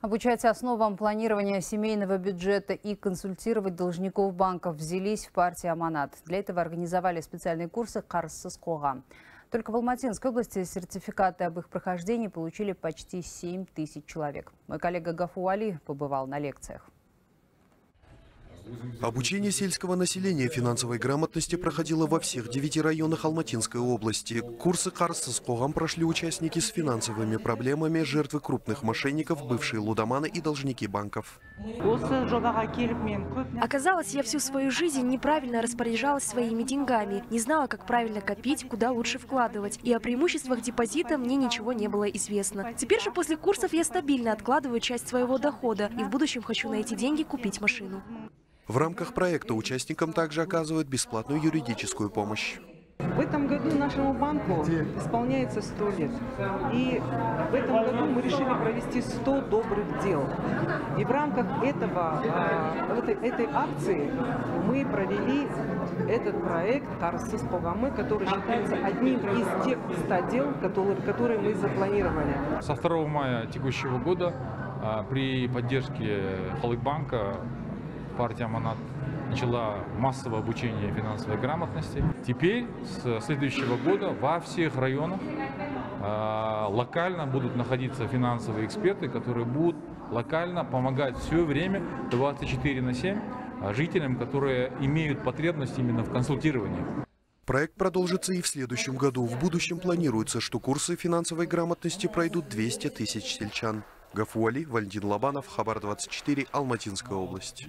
Обучать основам планирования семейного бюджета и консультировать должников банков взялись в партии «Аманат». Для этого организовали специальные курсы «Қарызсыз қоғам». Только в Алматинской области сертификаты об их прохождении получили почти 7000 человек. Мой коллега Гафуали побывал на лекциях. Обучение сельского населения финансовой грамотности проходило во всех 9 районах Алматинской области. Курсы «Қарызсыз қоғам» прошли участники с финансовыми проблемами, жертвы крупных мошенников, бывшие лудоманы и должники банков. Оказалось, я всю свою жизнь неправильно распоряжалась своими деньгами, не знала, как правильно копить, куда лучше вкладывать. И о преимуществах депозита мне ничего не было известно. Теперь же после курсов я стабильно откладываю часть своего дохода и в будущем хочу на эти деньги купить машину. В рамках проекта участникам также оказывают бесплатную юридическую помощь. В этом году нашему банку исполняется 100 лет. И в этом году мы решили провести 100 добрых дел. И в рамках этой акции мы провели этот проект «Қарызсыз қоғам», который считается одним из тех 100 дел, которые мы запланировали. Со 2 мая текущего года при поддержке Холыбанка партия «Аманат» начала массовое обучение финансовой грамотности. Теперь, с следующего года, во всех районах локально будут находиться финансовые эксперты, которые будут локально помогать все время 24/7 жителям, которые имеют потребность именно в консультировании. Проект продолжится и в следующем году. В будущем планируется, что курсы финансовой грамотности пройдут 200 тысяч сельчан. Гафуали, Вальдин Лабанов, Хабар 24, Алматинская область.